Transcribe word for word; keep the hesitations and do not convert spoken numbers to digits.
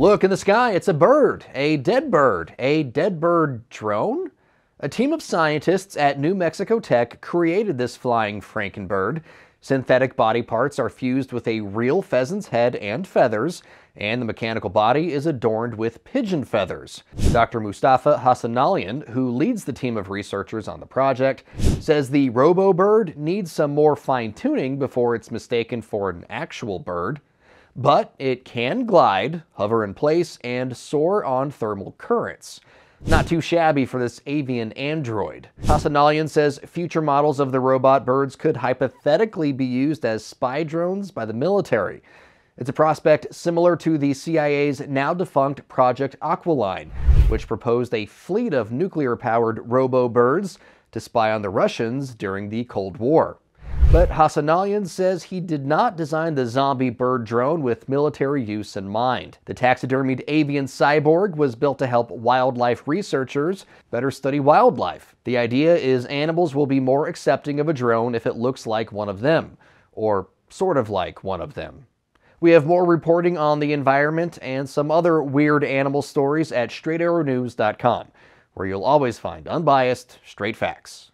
Look in the sky, it's a bird, a dead bird, a dead bird drone? A team of scientists at New Mexico Tech created this flying Frankenbird. Synthetic body parts are fused with a real pheasant's head and feathers, and the mechanical body is adorned with pigeon feathers. Doctor Mostafa Hassanalian, who leads the team of researchers on the project, says the robo-bird needs some more fine-tuning before it's mistaken for an actual bird. But it can glide, hover in place, and soar on thermal currents. Not too shabby for this avian android. Hassanalian says future models of the robot birds could hypothetically be used as spy drones by the military. It's a prospect similar to the C I A's now-defunct Project Aquiline, which proposed a fleet of nuclear-powered robo-birds to spy on the Russians during the Cold War. But Hassanalian says he did not design the zombie bird drone with military use in mind. The taxidermied avian cyborg was built to help wildlife researchers better study wildlife. The idea is animals will be more accepting of a drone if it looks like one of them, or sort of like one of them. We have more reporting on the environment and some other weird animal stories at straight arrow news dot com, where you'll always find unbiased, straight facts.